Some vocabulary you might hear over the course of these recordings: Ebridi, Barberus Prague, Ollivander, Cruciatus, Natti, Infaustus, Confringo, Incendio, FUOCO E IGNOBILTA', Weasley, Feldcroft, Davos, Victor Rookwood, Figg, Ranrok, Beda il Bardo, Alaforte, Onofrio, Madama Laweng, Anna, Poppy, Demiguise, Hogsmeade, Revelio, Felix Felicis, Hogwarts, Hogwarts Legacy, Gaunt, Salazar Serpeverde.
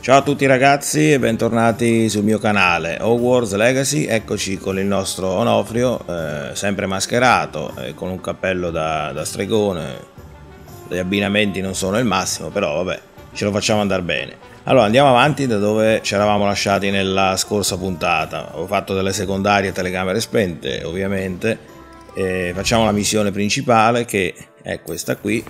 Ciao a tutti ragazzi e bentornati sul mio canale Hogwarts Legacy. Eccoci con il nostro Onofrio, sempre mascherato, con un cappello da stregone. Gli abbinamenti non sono il massimo, però vabbè, ce lo facciamo andare bene. Allora andiamo avanti da dove ci eravamo lasciati nella scorsa puntata. Ho fatto delle secondarie telecamere spente, ovviamente, e facciamo la missione principale che è questa qui: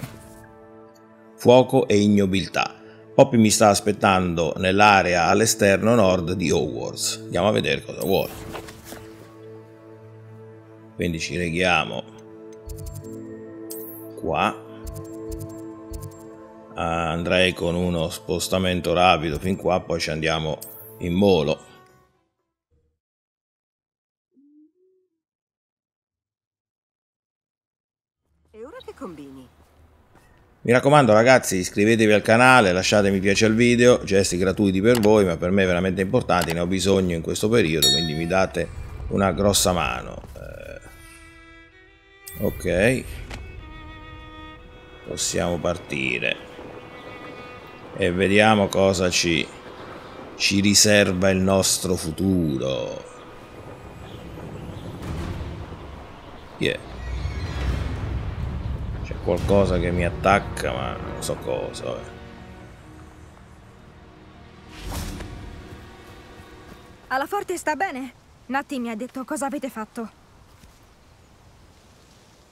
fuoco e ignobilità. Poppy mi sta aspettando nell'area all'esterno nord di Hogwarts. Andiamo a vedere cosa vuole. Quindi ci reghiamo qua. Andrei con uno spostamento rapido fin qua, poi ci andiamo in volo. E ora che combini? Mi raccomando ragazzi, iscrivetevi al canale, lasciate mi piace al video, gesti gratuiti per voi ma per me veramente importanti, ne ho bisogno in questo periodo, quindi mi date una grossa mano. Ok, possiamo partire e vediamo cosa ci riserva il nostro futuro. Yeah. Qualcosa che mi attacca, ma non so cosa. Alaforte sta bene? Natti mi ha detto cosa avete fatto.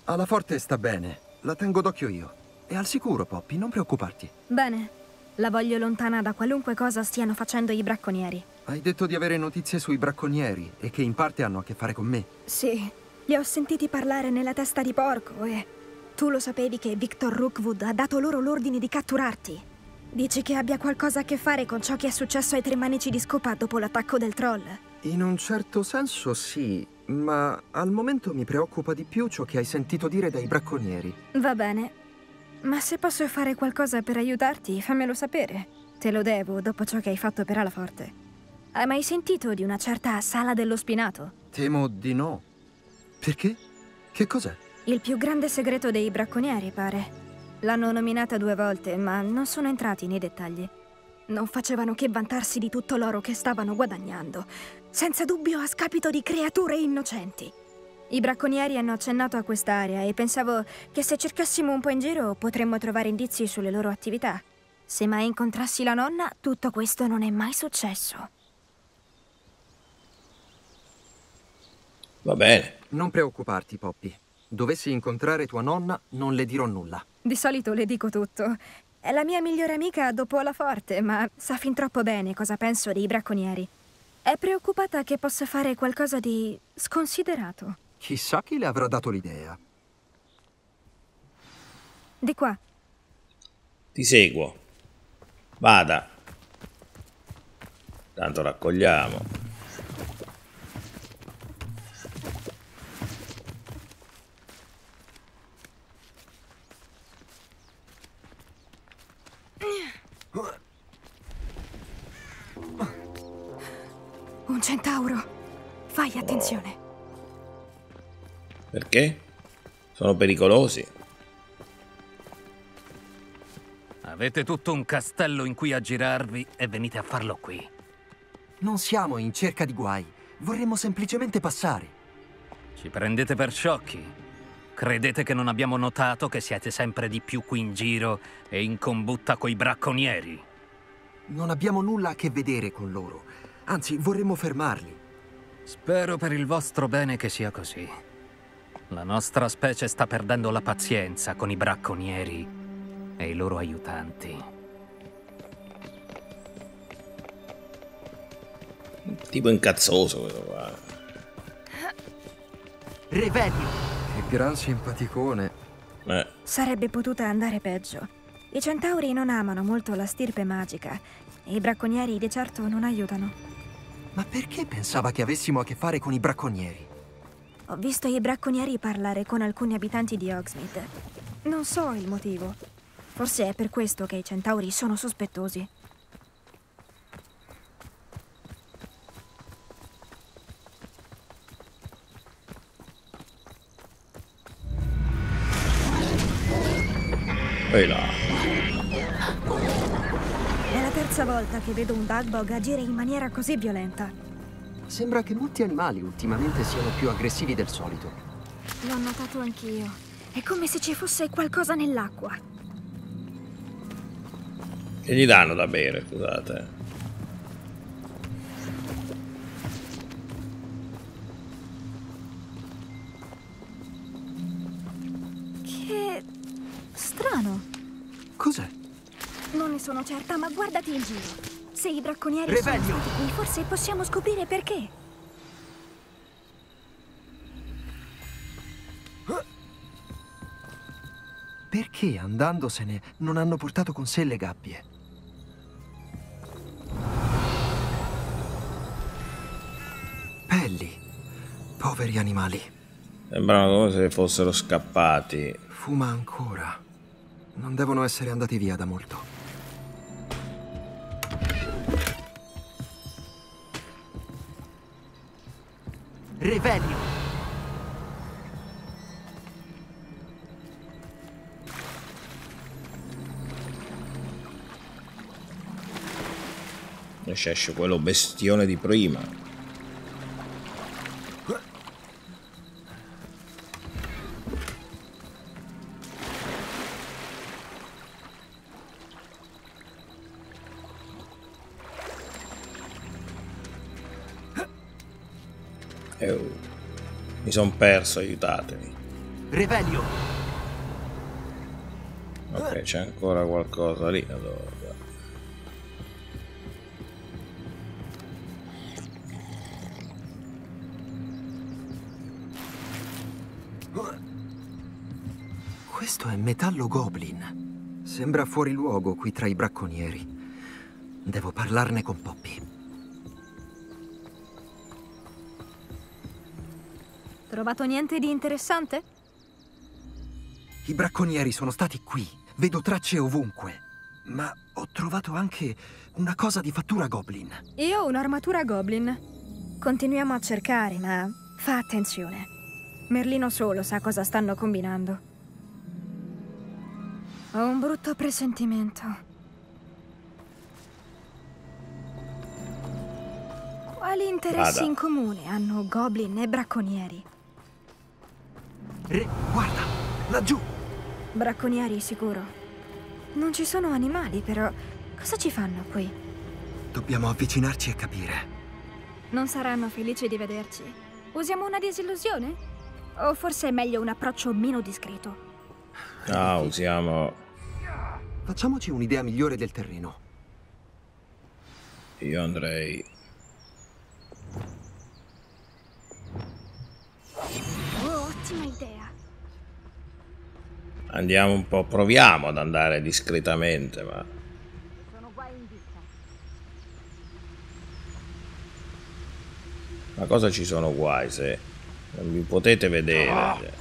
Alaforte sta bene, la tengo d'occhio io. È al sicuro, Poppy, non preoccuparti. Bene, la voglio lontana da qualunque cosa stiano facendo i bracconieri. Hai detto di avere notizie sui bracconieri e che in parte hanno a che fare con me. Sì, li ho sentiti parlare nella testa di porco e... Tu lo sapevi che Victor Rookwood ha dato loro l'ordine di catturarti? Dici che abbia qualcosa a che fare con ciò che è successo ai tre manici di scopa dopo l'attacco del troll? In un certo senso sì, ma al momento mi preoccupa di più ciò che hai sentito dire dai bracconieri. Va bene, ma se posso fare qualcosa per aiutarti, fammelo sapere. Te lo devo dopo ciò che hai fatto per Alaforte. Hai mai sentito di una certa sala dello spinato? Temo di no. Perché? Che cos'è? Il più grande segreto dei bracconieri, pare. L'hanno nominata 2 volte, ma non sono entrati nei dettagli. Non facevano che vantarsi di tutto l'oro che stavano guadagnando, senza dubbio a scapito di creature innocenti. I bracconieri hanno accennato a quest'area e pensavo che se cercassimo un po' in giro potremmo trovare indizi sulle loro attività. Se mai incontrassi la nonna, tutto questo non è mai successo. Va bene. Non preoccuparti, Poppy. Dovessi incontrare tua nonna, non le dirò nulla. Di solito le dico tutto. È la mia migliore amica dopo Alaforte, ma sa fin troppo bene cosa penso dei bracconieri. È preoccupata che possa fare qualcosa di sconsiderato. Chissà chi le avrà dato l'idea. Di qua. Ti seguo. Vada. Tanto raccogliamo. Un centauro. Fai attenzione. Perché? Sono pericolosi. Avete tutto un castello in cui aggirarvi e venite a farlo qui. Non siamo in cerca di guai. Vorremmo semplicemente passare. Ci prendete per sciocchi? Credete che non abbiamo notato che siete sempre di più qui in giro e in combutta coi bracconieri? Non abbiamo nulla a che vedere con loro. Anzi, vorremmo fermarli. Spero per il vostro bene che sia così. La nostra specie sta perdendo la pazienza con i bracconieri e i loro aiutanti. Tipo incazzoso quello qua. Revelio! Gran simpaticone. Sarebbe potuta andare peggio. I centauri non amano molto la stirpe magica e i bracconieri di certo non aiutano. Ma perché pensava che avessimo a che fare con i bracconieri? Ho visto i bracconieri parlare con alcuni abitanti di Hogsmeade. Non so il motivo. Forse è per questo che i centauri sono sospettosi. È la terza volta che vedo un Bugbog agire in maniera così violenta. Sembra che molti animali ultimamente siano più aggressivi del solito. L'ho notato anch'io. È come se ci fosse qualcosa nell'acqua. E gli danno da bere, scusate. Che... strano. Cos'è? Non ne sono certa, ma guardati in giro. Se i bracconieri sono qui, forse possiamo scoprire perché. Perché andandosene non hanno portato con sé le gabbie? Pelli, poveri animali. Sembrano come se fossero scappati. Fuma ancora. Non devono essere andati via da molto. Revelio. E esce quello bestione di prima. Mi sono perso, aiutatemi. Revelio. Ok, c'è ancora qualcosa lì. Allora. Questo è metallo goblin. Sembra fuori luogo qui tra i bracconieri. Devo parlarne con Poppy. Trovato niente di interessante? I bracconieri sono stati qui, vedo tracce ovunque, ma ho trovato anche una cosa di fattura goblin. Io ho un'armatura goblin. Continuiamo a cercare, ma fa attenzione. Merlino solo sa cosa stanno combinando. Ho un brutto presentimento. Quali interessi in comune hanno goblin e bracconieri? Guarda, laggiù! Bracconieri sicuro. Non ci sono animali, però cosa ci fanno qui? Dobbiamo avvicinarci e capire. Non saranno felici di vederci. Usiamo una disillusione? O forse è meglio un approccio meno discreto? Ah, usiamo... Facciamoci un'idea migliore del terreno. Io andrei... Ottima idea. Andiamo un po', proviamo ad andare discretamente, ma sono qua in vista. Ma cosa ci sono guai se non mi potete vedere? No. Cioè.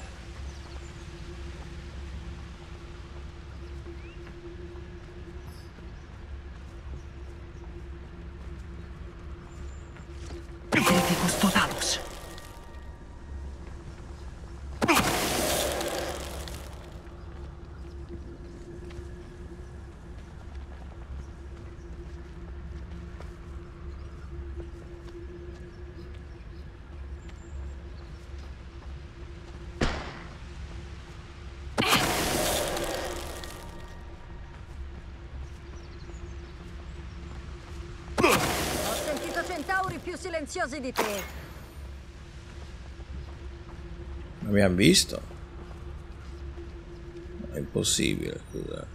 Vedete questo Talos? Silenziosi di te. L'abbiamo visto? È impossibile, scusa.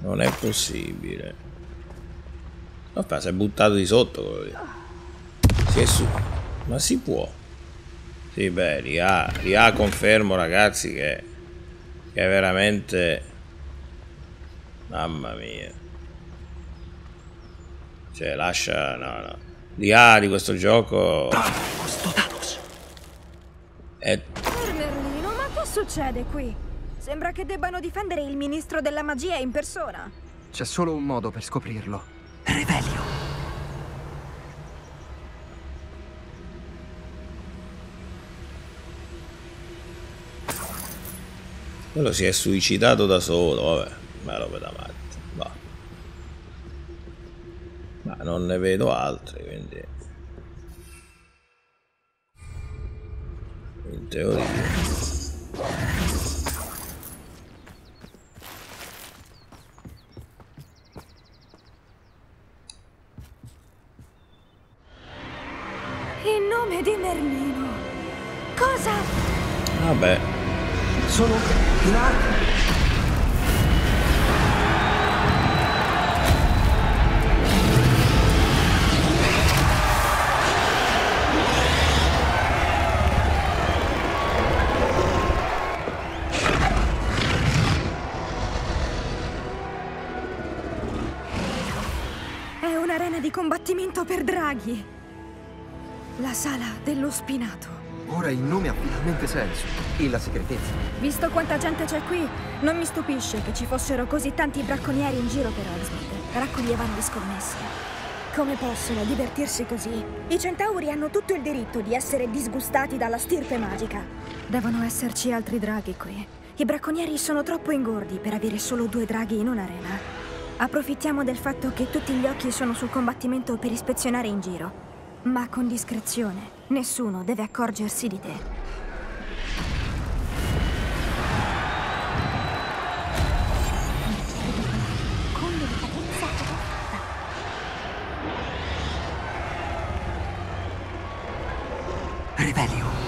Non è possibile. Vabbè, si è buttato di sotto quello lì. Si è su. Ma si può. Sì, beh, li ha confermo, ragazzi, che è veramente... Mamma mia. Cioè, lascia... No. L'IA di questo gioco... È... Merlino, ma che succede qui? Sembra che debbano difendere il ministro della magia in persona. C'è solo un modo per scoprirlo. Revelio. Quello si è suicidato da solo, vabbè, ma roba davanti. Ma non ne vedo altri, quindi in teoria in nome di Merlino cosa? Vabbè, sono là. Combattimento per draghi. La sala dello spinato. Ora il nome ha finalmente senso. E la segretezza. Visto quanta gente c'è qui, non mi stupisce che ci fossero così tanti bracconieri in giro per Oxford. Raccoglievano le scommesse. Come possono divertirsi così? I centauri hanno tutto il diritto di essere disgustati dalla stirpe magica. Devono esserci altri draghi qui. I bracconieri sono troppo ingordi per avere solo 2 draghi in un'arena. Approfittiamo del fatto che tutti gli occhi sono sul combattimento per ispezionare in giro. Ma con discrezione, nessuno deve accorgersi di te. Revelio.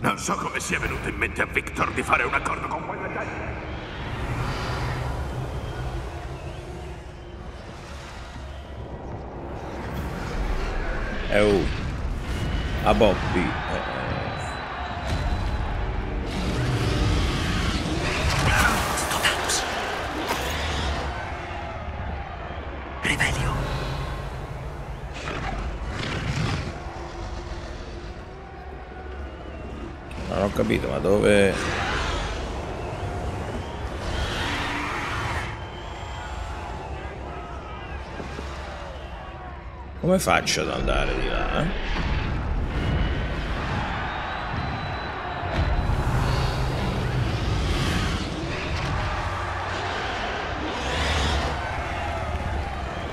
Non so come sia venuto in mente a Victor di fare un accordo con quella gente. A Poppy. Ho capito, ma dove? Come faccio ad andare di là?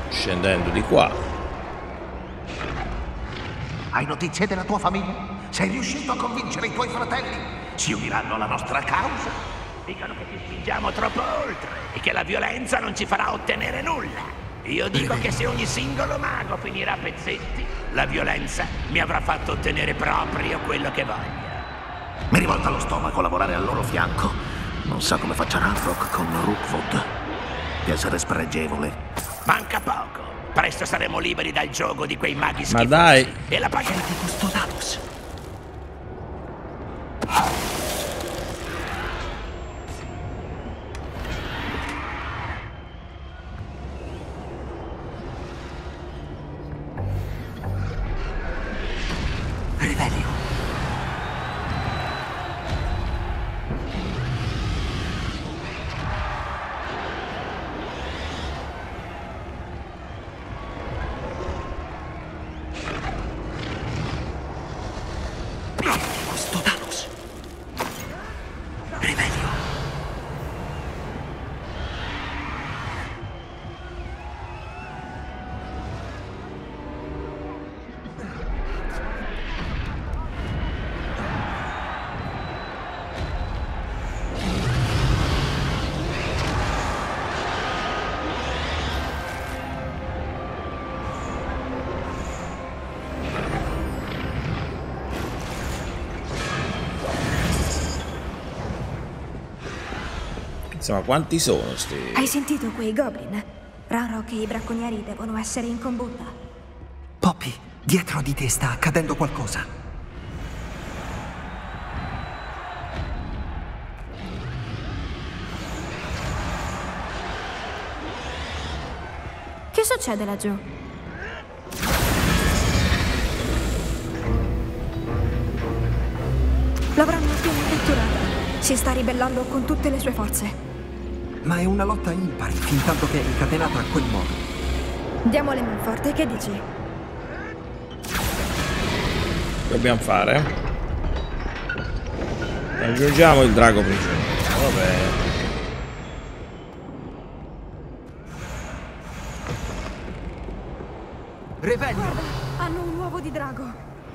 Scendendo di qua. Hai notizie della tua famiglia? Sei riuscito a convincere i tuoi fratelli? Si uniranno alla nostra causa? Dicono che ci spingiamo troppo oltre e che la violenza non ci farà ottenere nulla. Io dico che se ogni singolo mago finirà a pezzetti, la violenza mi avrà fatto ottenere proprio quello che voglio. Mi rivolta allo stomaco lavorare al loro fianco. Non so come faccia Ranrok con Rookwood. Di essere spregevole. Manca poco. Presto saremo liberi dal gioco di quei maghi schifosi. Ma dai! E la pagherà di questo Davos. Insomma, quanti sono sti? Hai sentito quei goblin? Ranrok e i bracconieri devono essere in combutta. Poppy, dietro di te sta accadendo qualcosa. Che succede laggiù? L'avranno appena catturata. Si sta ribellando con tutte le sue forze. Ma è una lotta impari, fin tanto che è incatenata a quel modo. Diamole manforte, che dici? Dobbiamo fare? Raggiungiamo il drago prigioniero. Vabbè. Guarda, hanno un uovo di drago.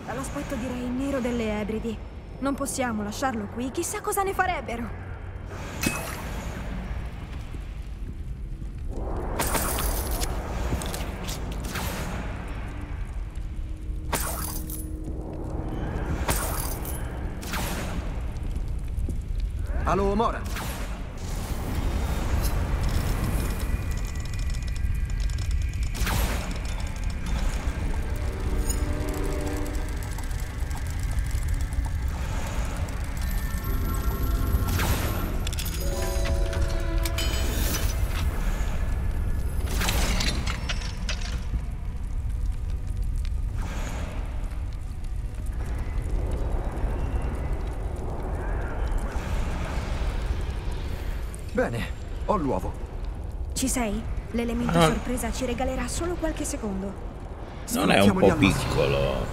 Dall'aspetto direi nero delle Ebridi. Non possiamo lasciarlo qui, chissà cosa ne farebbero. Allo Mora. Bene, ho l'uovo. Ci sei? L'elemento sorpresa ci regalerà solo qualche secondo. Non è un po' piccolo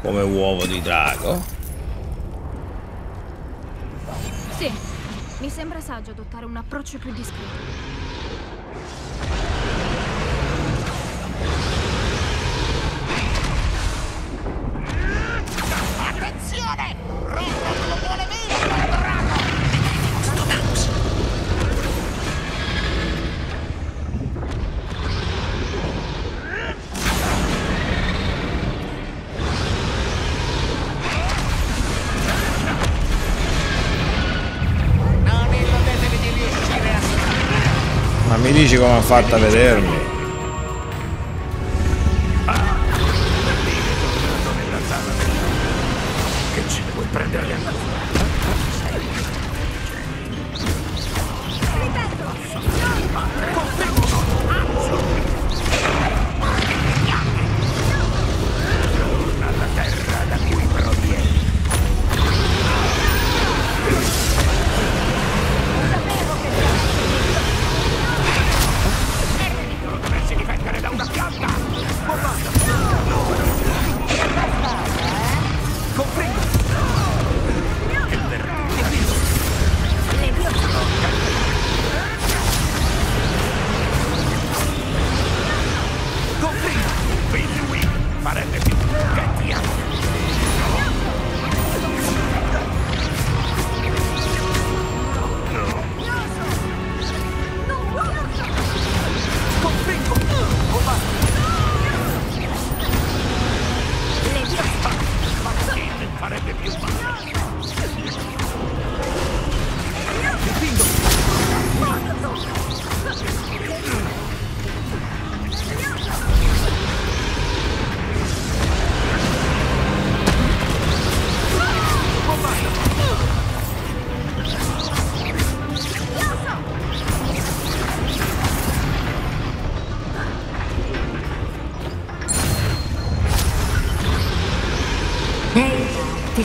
come uovo di drago? Sì, mi sembra saggio adottare un approccio più discreto. Mi dici come ha fatto a vedermi? Che ce ne vuoi prendere le mani? Torna alla terra da cui provieni.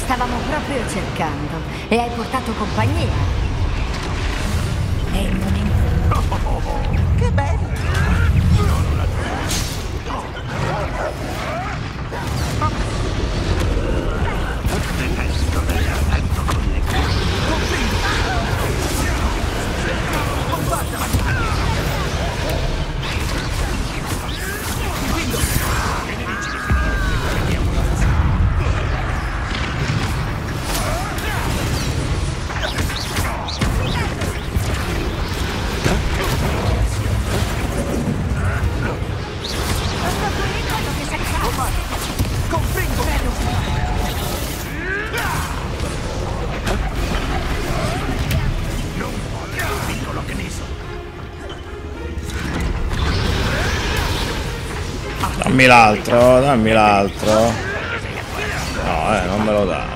Stavamo proprio cercando e hai portato compagnia. E non è... Che bello! Dammi l'altro, no, non me lo dà.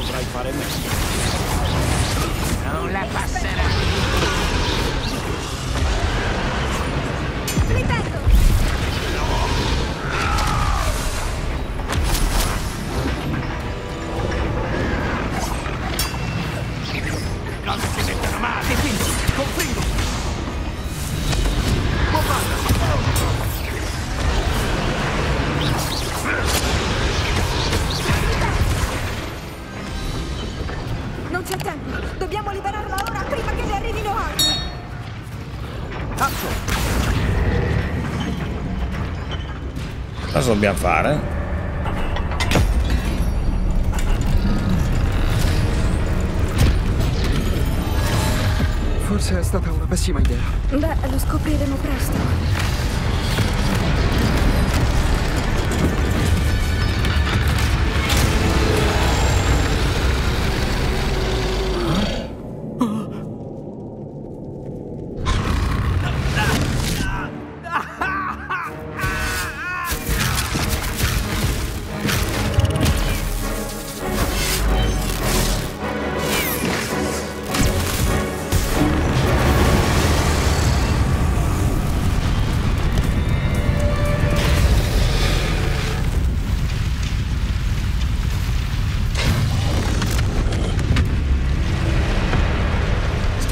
dovrai fare meglio. Non la passerai. Ripeto. Non si sentono male, quindi comprimo. Non c'è tempo, dobbiamo liberarla ora prima che ne arrivino altri. Cazzo! Cosa dobbiamo fare? Forse è stata una pessima idea. Beh, lo scopriremo presto.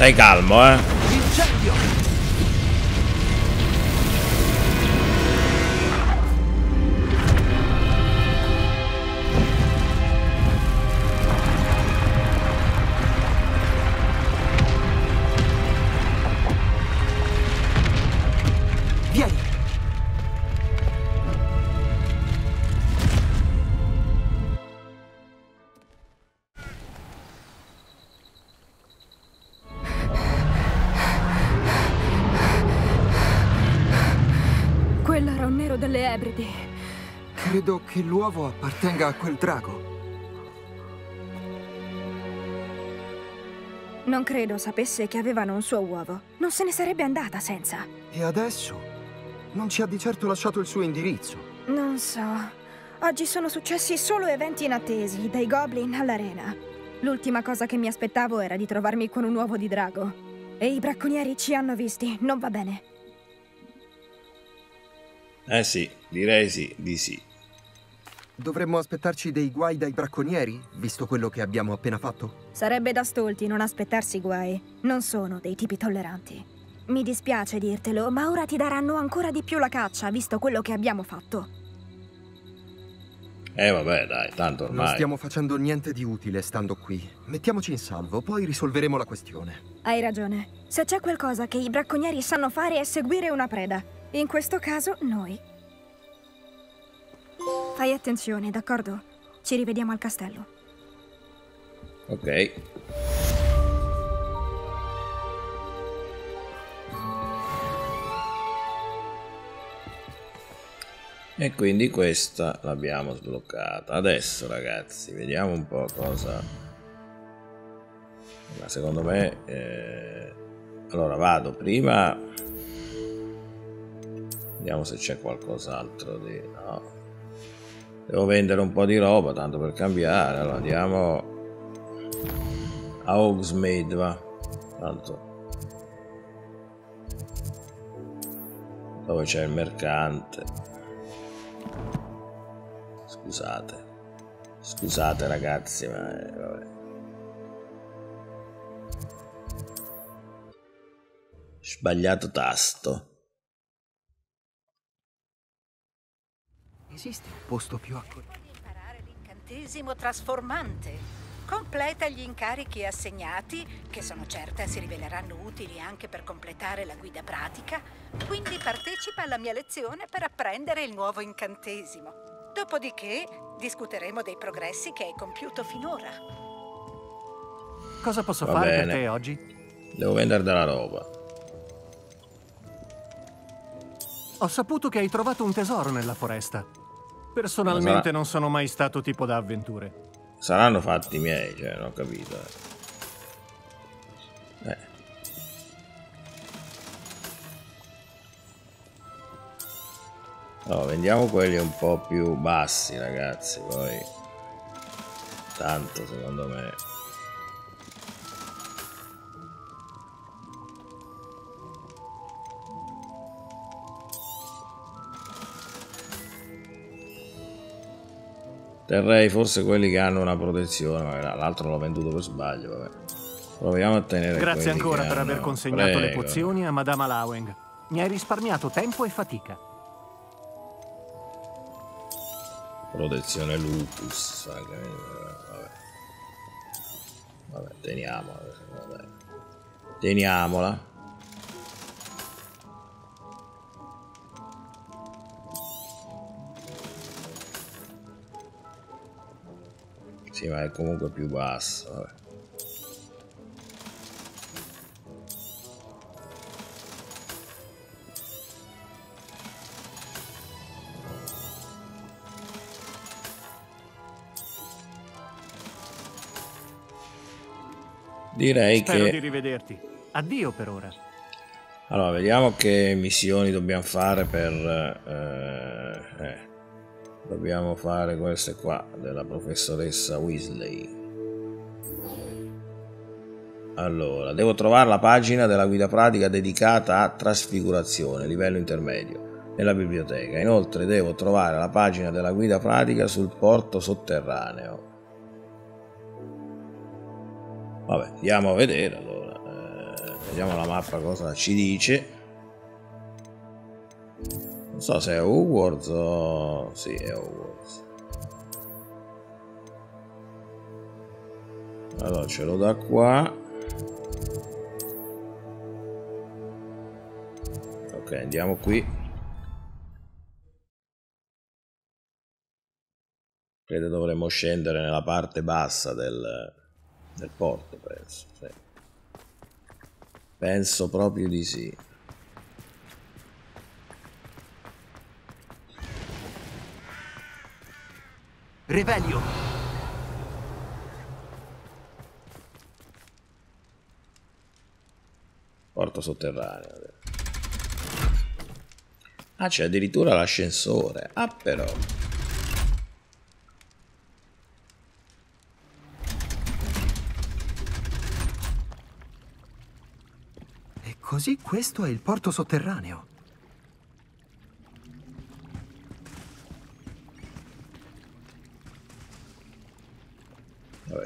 Stai calmo, eh. Incendio. Vieni. Delle Ebridi. Credo che l'uovo appartenga a quel drago. Non credo sapesse che avevano un suo uovo. Non se ne sarebbe andata senza. E adesso? Non ci ha di certo lasciato il suo indirizzo. Non so. Oggi sono successi solo eventi inattesi, dai goblin all'arena. L'ultima cosa che mi aspettavo era di trovarmi con un uovo di drago. E i bracconieri ci hanno visti, non va bene. Eh sì, direi sì, di sì. Dovremmo aspettarci dei guai dai bracconieri, visto quello che abbiamo appena fatto? Sarebbe da stolti non aspettarsi guai. Non sono dei tipi tolleranti. Mi dispiace dirtelo, ma ora ti daranno ancora di più la caccia, visto quello che abbiamo fatto. Vabbè, dai, tanto ormai... Non stiamo facendo niente di utile stando qui. Mettiamoci in salvo, poi risolveremo la questione. Hai ragione. Se c'è qualcosa che i bracconieri sanno fare è seguire una preda. In questo caso, noi. Fai attenzione, d'accordo? Ci rivediamo al castello. Ok. E quindi questa l'abbiamo sbloccata. Adesso, ragazzi, vediamo un po' cosa... Ma secondo me... Allora, vado prima... Vediamo se c'è qualcos'altro di... No. Devo vendere un po' di roba, tanto per cambiare. Allora, andiamo a Hogsmeade, va. Tanto. Dove c'è il mercante. Scusate. Scusate ragazzi, ma... vabbè. Sbagliato tasto. Esiste un posto più accogliente. Prima di imparare l'incantesimo trasformante, completa gli incarichi assegnati, che sono certa si riveleranno utili anche per completare la guida pratica, quindi partecipa alla mia lezione per apprendere il nuovo incantesimo. Dopodiché discuteremo dei progressi che hai compiuto finora. Cosa posso fare per te oggi? Devo vendere della roba. Ho saputo che hai trovato un tesoro nella foresta. Personalmente non sono mai stato tipo da avventure. Saranno fatti miei, cioè, non ho capito. No, vendiamo quelli un po' più bassi, ragazzi, poi. tanto secondo me. Terrei forse quelli che hanno una protezione, l'altro l'ho venduto per sbaglio, vabbè. Proviamo a tenere. Grazie ancora per aver consegnato le pozioni a Madama Laweng. Mi hai risparmiato tempo e fatica. Protezione lupus, vabbè. Vabbè, teniamola. Vabbè. Teniamola. Sì, ma è comunque più basso, vabbè. Direi spero che... di rivederti. Addio per ora. Allora, vediamo che missioni dobbiamo fare per... Dobbiamo fare queste qua, della professoressa Weasley. Allora, devo trovare la pagina della guida pratica dedicata a trasfigurazione, livello intermedio, nella biblioteca. Inoltre devo trovare la pagina della guida pratica sul porto sotterraneo. Vabbè, andiamo a vedere allora. Vediamo la mappa cosa ci dice. Non so se è Hogwarts o... sì, è Hogwarts. Allora, ce l'ho da qua. Ok, andiamo qui. Credo dovremmo scendere nella parte bassa del porto, penso. Sì. Penso proprio di sì. Revelio. Porto sotterraneo. Ah, c'è addirittura l'ascensore. Ah, però. E così questo è il porto sotterraneo.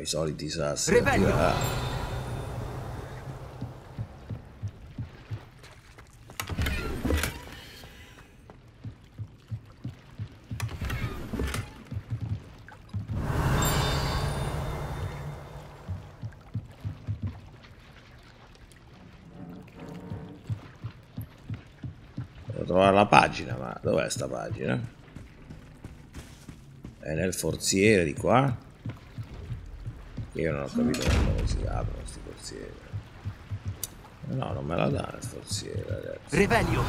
I soliti sassi. Devo trovare la pagina, ma dov'è sta pagina? È nel forziere di qua? Io non ho capito come si aprono questi forzieri. No, non me la dà il forziere, ragazzi. Revelio.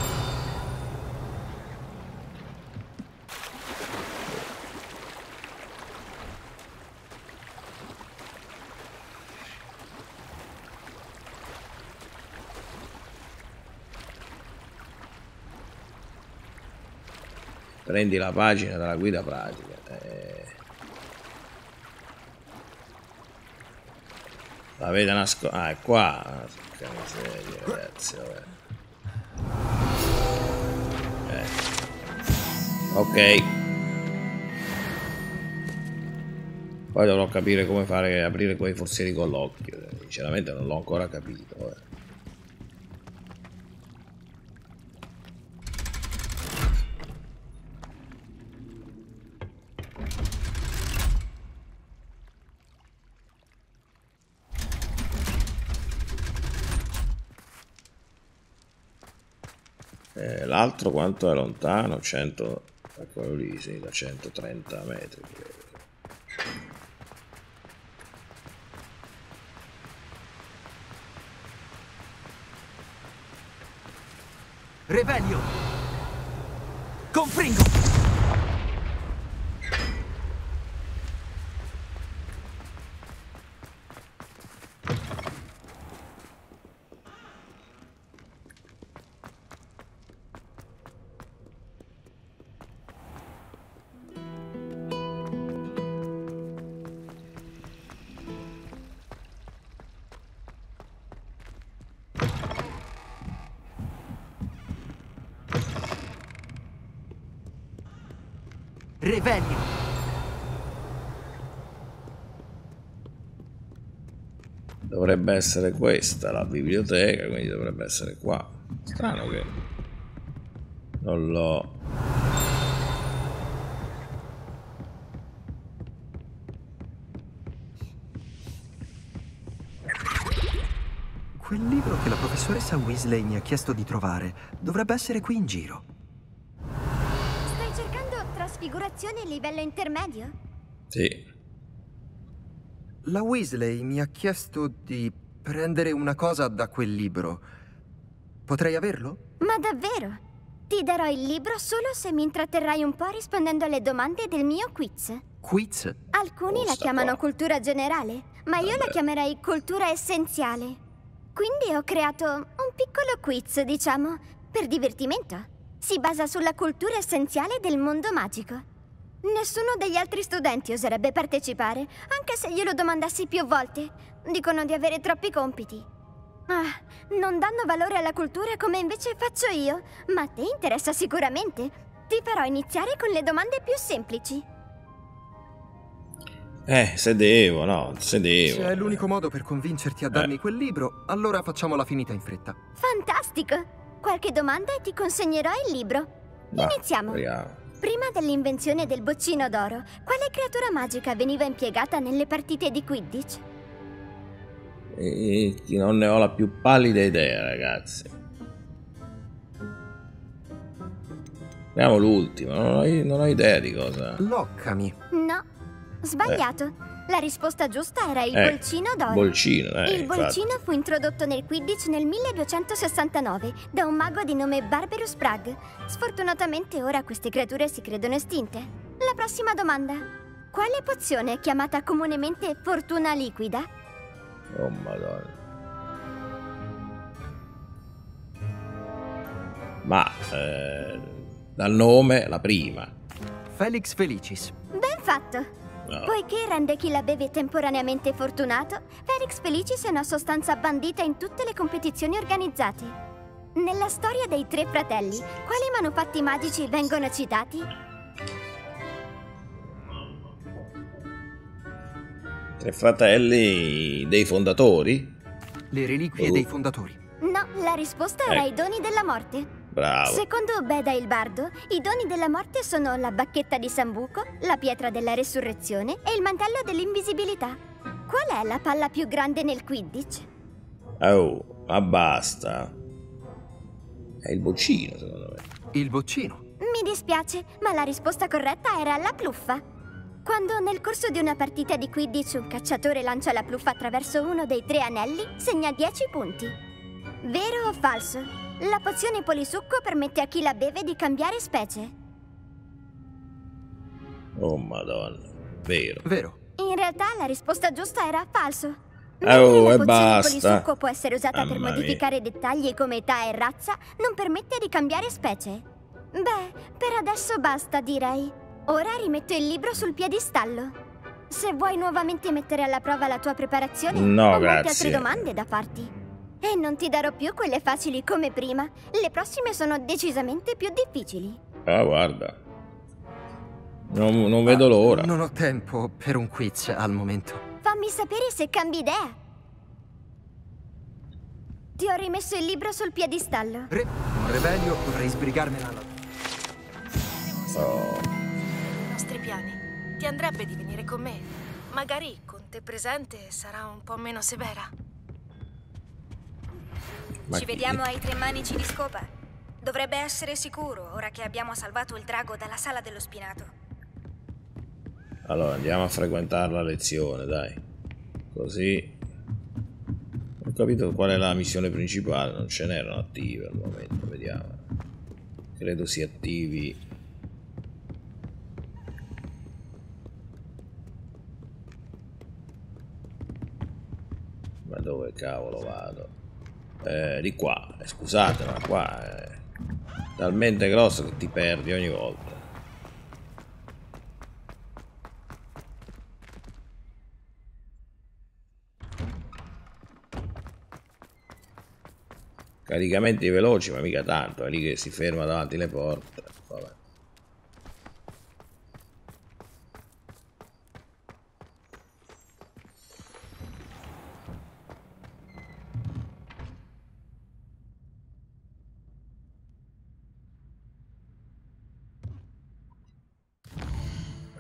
Prendi la pagina della guida pratica. La vede nascosta. Ah, è qua. Che miseria, ragazzi, vabbè. Ok. Poi dovrò capire come fare aprire quei forzieri con l'occhio. Sinceramente non l'ho ancora capito. Vabbè. L'altro quanto è lontano? 100, quello lì, sì, da 130 metri. Revelio! Confringo! Revelio. Dovrebbe essere questa la biblioteca, quindi dovrebbe essere qua. Strano che non l'ho. Quel libro che la professoressa Weasley mi ha chiesto di trovare dovrebbe essere qui in giro. Stai cercando trasfigurazione livello intermedio? Sì. La Weasley mi ha chiesto di prendere una cosa da quel libro. Potrei averlo? Ma davvero? Ti darò il libro solo se mi intratterrai un po' rispondendo alle domande del mio quiz. Quiz? Alcuni la chiamano cultura generale, ma io la chiamerei cultura essenziale. Quindi ho creato un piccolo quiz, diciamo, per divertimento. Si basa sulla cultura essenziale del mondo magico. Nessuno degli altri studenti oserebbe partecipare, anche se glielo domandassi più volte. Dicono di avere troppi compiti. Ah, non danno valore alla cultura come invece faccio io, ma a te interessa sicuramente. Ti farò iniziare con le domande più semplici. Se devo. È l'unico modo per convincerti a darmi quel libro, allora facciamola finita in fretta. Fantastico! Qualche domanda e ti consegnerò il libro. Iniziamo. Vediamo. Prima dell'invenzione del boccino d'oro, quale creatura magica veniva impiegata nelle partite di Quidditch? Non ne ho la più pallida idea, ragazzi. Andiamo l'ultimo, non ho idea di cosa. Loccami. No, sbagliato. La risposta giusta era il bolcino d'oro. Il bolcino fu introdotto nel Quidditch nel 1269 da un mago di nome Barberus Prague. Sfortunatamente ora queste creature si credono estinte. La prossima domanda. Quale pozione, chiamata comunemente fortuna liquida? Oh madonna. Ma dal nome la prima. Felix Felicis. Ben fatto. No. Poiché rende chi la beve temporaneamente fortunato, Felix Felicis è una sostanza bandita in tutte le competizioni organizzate. Nella storia dei tre fratelli, quali manufatti magici vengono citati? Tre fratelli dei fondatori? Le reliquie dei fondatori. No, la risposta era i doni della morte. Bravo. Secondo Beda il Bardo, i doni della morte sono la bacchetta di Sambuco, la pietra della resurrezione e il mantello dell'invisibilità. Qual è la palla più grande nel Quidditch? Oh, ma basta. È il boccino, secondo me. Il boccino? Mi dispiace, ma la risposta corretta era la pluffa. Quando nel corso di una partita di Quidditch un cacciatore lancia la pluffa attraverso uno dei tre anelli, segna 10 punti. Vero o falso? La pozione polisucco permette a chi la beve di cambiare specie. Oh madonna, vero. Vero. In realtà la risposta giusta era falso. La pozione polisucco può essere usata per modificare dettagli come età e razza, non permette di cambiare specie. Beh, per adesso basta, direi. Ora rimetto il libro sul piedistallo. Se vuoi nuovamente mettere alla prova la tua preparazione, ho molte altre domande da farti. E non ti darò più quelle facili come prima. Le prossime sono decisamente più difficili. Ah, guarda. Non vedo l'ora. Non ho tempo per un quiz al momento. Fammi sapere se cambi idea. Ti ho rimesso il libro sul piedistallo. Un revelio, dovrei sbrigarmela. I nostri piani. Ti andrebbe di venire con me. Magari con te presente sarà un po' meno severa. Ci vediamo ai tre manici di scopa. Dovrebbe essere sicuro, ora che abbiamo salvato il drago dalla sala dello spinato. Allora, andiamo a frequentare la lezione, dai. Così. Ho capito qual è la missione principale, non ce n'erano attive al momento, vediamo. Credo si attivi. Ma dove cavolo vado? Di qua, scusate, ma qua è talmente grosso che ti perdi ogni volta. Caricamenti veloci, ma mica tanto, è lì che si ferma davanti le porte. Vabbè.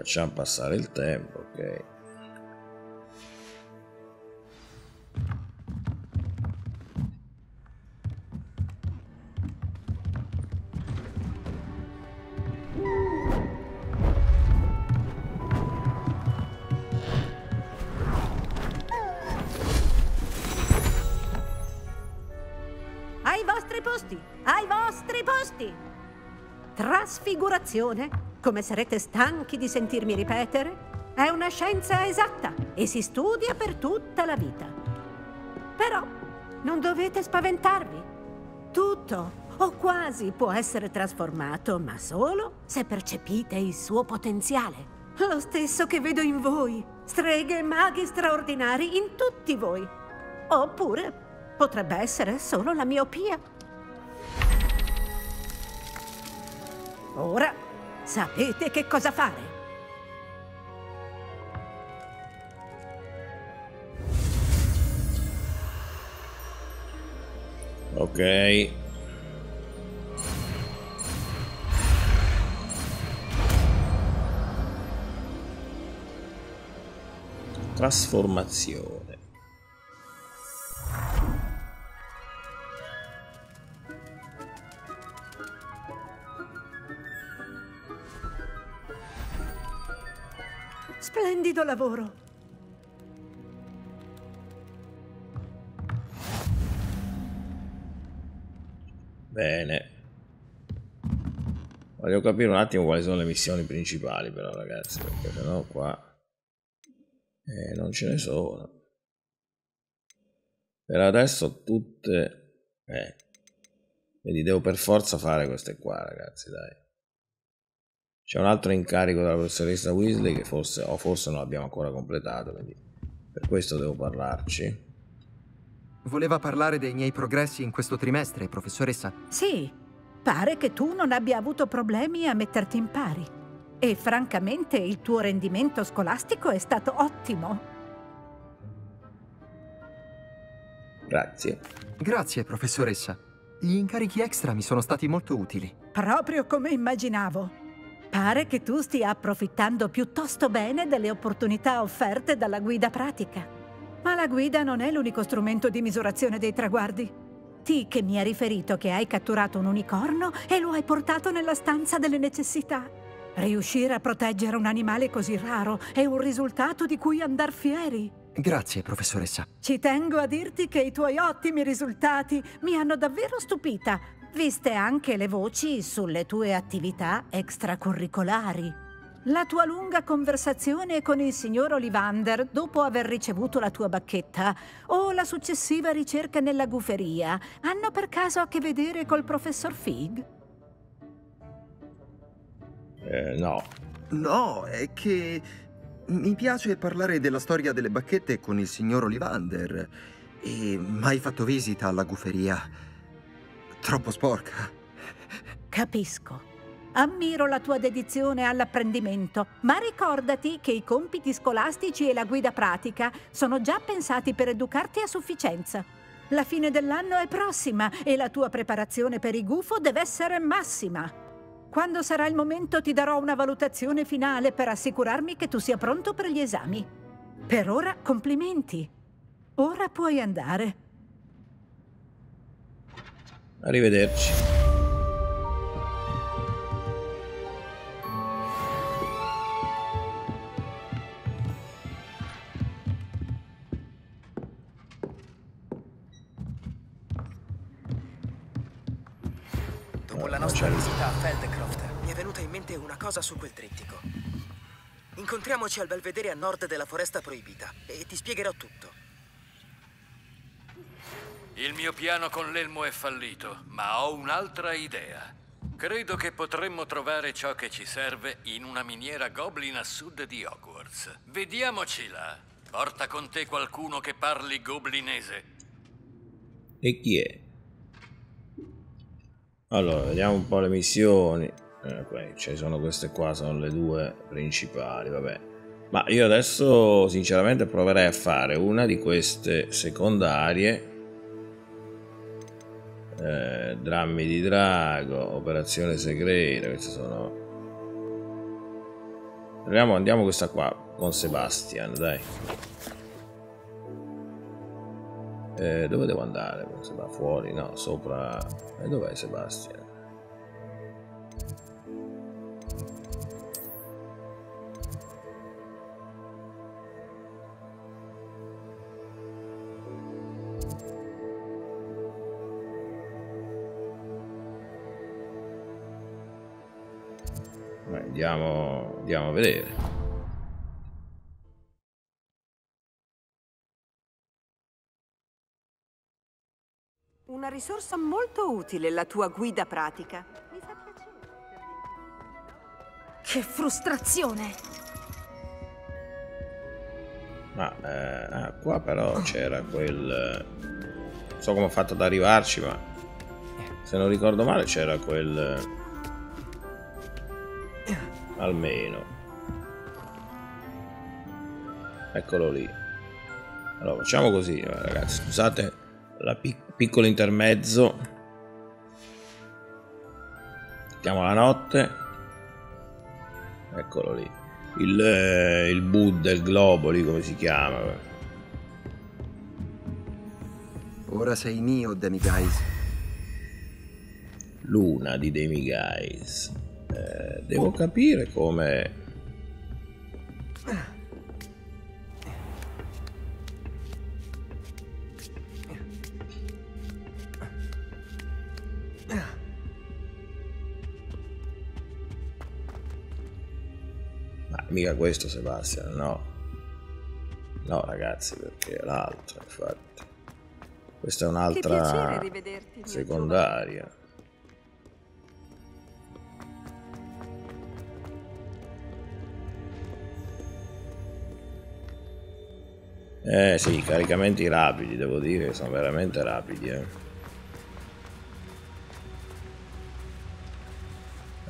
Facciamo passare il tempo, ok. Ai vostri posti! Trasfigurazione, come sarete stanchi di sentirmi ripetere, è una scienza esatta e si studia per tutta la vita. Però non dovete spaventarvi. Tutto, o quasi, può essere trasformato, ma solo se percepite il suo potenziale. Lo stesso che vedo in voi, streghe e maghi straordinari in tutti voi. Oppure potrebbe essere solo la miopia. Ora sapete che cosa fare. Ok. Trasformazione. Splendido lavoro. Bene. Voglio capire un attimo quali sono le missioni principali però, ragazzi, perché sennò qua non ce ne sono. Per adesso tutte... Quindi devo per forza fare queste qua, ragazzi, dai. C'è un altro incarico della professoressa Weasley che forse non abbiamo ancora completato, quindi per questo devo parlarci. Voleva parlare dei miei progressi in questo trimestre, professoressa? Sì, pare che tu non abbia avuto problemi a metterti in pari. E francamente il tuo rendimento scolastico è stato ottimo. Grazie. Grazie, professoressa. Gli incarichi extra mi sono stati molto utili. Proprio come immaginavo. Pare che tu stia approfittando piuttosto bene delle opportunità offerte dalla guida pratica. Ma la guida non è l'unico strumento di misurazione dei traguardi. Ti mi ha riferito che hai catturato un unicorno e lo hai portato nella stanza delle necessità. Riuscire a proteggere un animale così raro è un risultato di cui andar fieri. Grazie, professoressa. Ci tengo a dirti che i tuoi ottimi risultati mi hanno davvero stupita. Viste anche le voci sulle tue attività extracurricolari. La tua lunga conversazione con il signor Ollivander dopo aver ricevuto la tua bacchetta o la successiva ricerca nella guferia hanno per caso a che vedere col professor Figg? No. No, è che mi piace parlare della storia delle bacchette con il signor Ollivander e mai fatto visita alla guferia. Troppo sporca. Capisco. Ammiro la tua dedizione all'apprendimento, ma ricordati che i compiti scolastici e la guida pratica sono già pensati per educarti a sufficienza. La fine dell'anno è prossima e la tua preparazione per i gufo deve essere massima. Quando sarà il momento ti darò una valutazione finale per assicurarmi che tu sia pronto per gli esami. Per ora complimenti. Ora puoi andare. Arrivederci. Dopo la nostra visita a Feldcroft, mi è venuta in mente una cosa su quel trittico. Incontriamoci al belvedere a nord della foresta proibita e ti spiegherò tutto. Il mio piano con l'elmo è fallito, ma ho un'altra idea. Credo che potremmo trovare ciò che ci serve in una miniera goblin a sud di Hogwarts. Vediamoci là. Porta con te qualcuno che parli goblinese. E chi è? Allora, vediamo un po' le missioni. Ci sono queste qua, sono le due principali, vabbè. Ma io adesso sinceramente proverei a fare una di queste secondarie. Drammi di drago, operazione segreta, queste sono Proviamo, andiamo questa qua con Sebastian, dai. Dove devo andare? Fuori? No, sopra. E dov'è Sebastian? Andiamo a vedere. Una risorsa molto utile la tua guida pratica. Mi fa piacere. Che frustrazione! Ma qua però c'era quel... Non so come ho fatto ad arrivarci, ma se non ricordo male c'era quel... Almeno eccolo lì. Allora facciamo così, ragazzi, scusate la piccolo intermezzo, mettiamo la notte, eccolo lì il Buddha, il globo lì, come si chiama. Ora sei mio, Demiguise. Luna di Demiguise. Devo capire come... Ma mica questo, Sebastian, no. No, ragazzi, perché è l'altro, infatti. Questa è un'altra secondaria. Eh sì, i caricamenti rapidi, devo dire che sono veramente rapidi,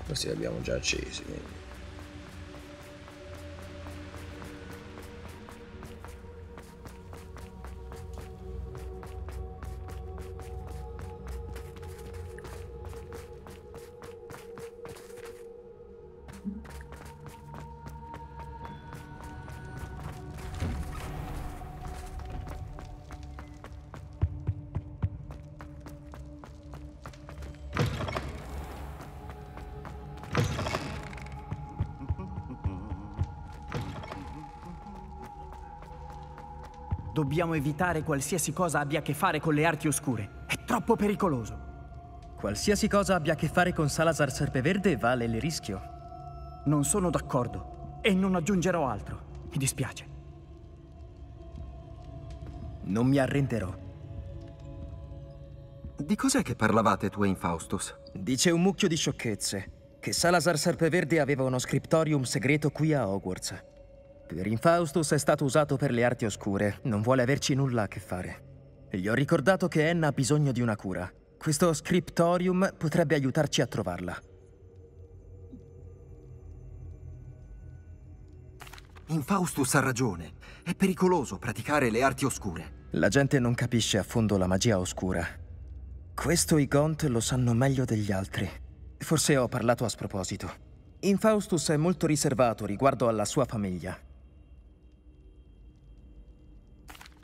Questi li abbiamo già accesi, quindi. Dobbiamo evitare qualsiasi cosa abbia a che fare con le arti oscure. È troppo pericoloso. Qualsiasi cosa abbia a che fare con Salazar Serpeverde vale il rischio. Non sono d'accordo e non aggiungerò altro. Mi dispiace. Non mi arrenderò. Di cos'è che parlavate tu e Infaustus? Dice un mucchio di sciocchezze. Che Salazar Serpeverde aveva uno scriptorium segreto qui a Hogwarts. Per Infaustus è stato usato per le arti oscure, non vuole averci nulla a che fare. Gli ho ricordato che Anna ha bisogno di una cura. Questo scriptorium potrebbe aiutarci a trovarla. Infaustus ha ragione. È pericoloso praticare le arti oscure. La gente non capisce a fondo la magia oscura. Questo i Gaunt lo sanno meglio degli altri. Forse ho parlato a sproposito. Infaustus è molto riservato riguardo alla sua famiglia.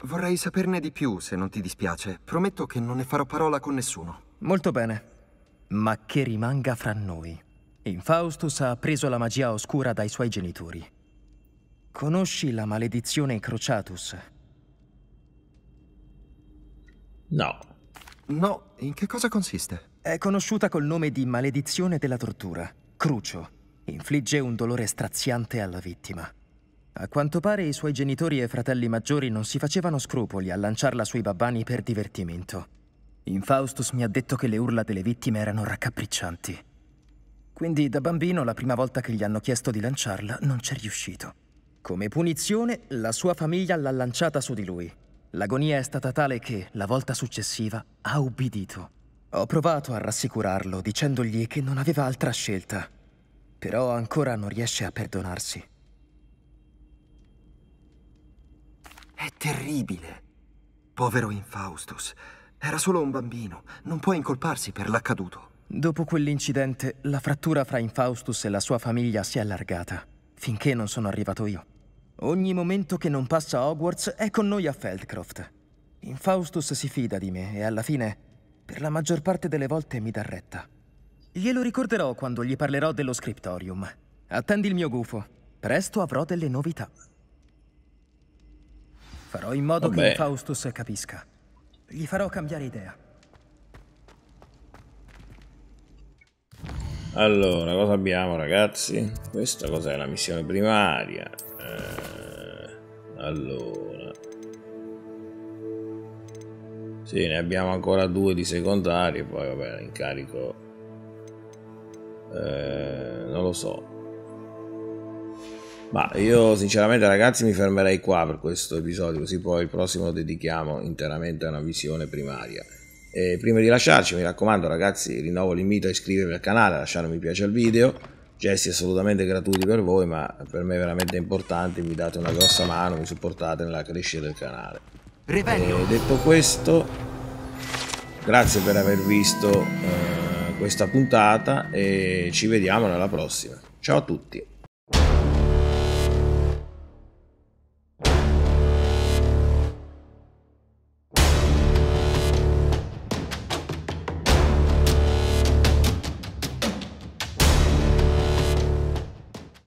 Vorrei saperne di più, se non ti dispiace. Prometto che non ne farò parola con nessuno. Molto bene. Ma che rimanga fra noi. Infaustus ha appreso la magia oscura dai suoi genitori. Conosci la maledizione Cruciatus? No. No, in che cosa consiste? È conosciuta col nome di maledizione della tortura. Crucio. Infligge un dolore straziante alla vittima. A quanto pare i suoi genitori e fratelli maggiori non si facevano scrupoli a lanciarla sui babbani per divertimento. Infaustus mi ha detto che le urla delle vittime erano raccapriccianti. Quindi da bambino la prima volta che gli hanno chiesto di lanciarla non c'è riuscito. Come punizione la sua famiglia l'ha lanciata su di lui. L'agonia è stata tale che, la volta successiva, ha ubbidito. Ho provato a rassicurarlo dicendogli che non aveva altra scelta. Però ancora non riesce a perdonarsi. È terribile. Povero Infaustus. Era solo un bambino. Non può incolparsi per l'accaduto. Dopo quell'incidente, la frattura fra Infaustus e la sua famiglia si è allargata. finché non sono arrivato io. Ogni momento che non passa a Hogwarts è con noi a Feldcroft. Infaustus si fida di me e alla fine, per la maggior parte delle volte, mi dà retta. Glielo ricorderò quando gli parlerò dello scriptorium. Attendi il mio gufo. Presto avrò delle novità. Farò in modo che Infaustus capisca. Gli farò cambiare idea. Allora, cosa abbiamo, ragazzi? Questa cos'è? La missione primaria. Allora, sì, ne abbiamo ancora due di secondarie. Poi vabbè, l'incarico non lo so. Ma io sinceramente, ragazzi, mi fermerei qua per questo episodio, così poi il prossimo lo dedichiamo interamente a una visione primaria. E prima di lasciarci, mi raccomando, ragazzi, rinnovo l'invito a iscrivervi al canale, a lasciare un mi piace al video, gesti assolutamente gratuiti per voi, ma per me è veramente importante, mi date una grossa mano, mi supportate nella crescita del canale. E detto questo, grazie per aver visto questa puntata e ci vediamo nella prossima. Ciao a tutti!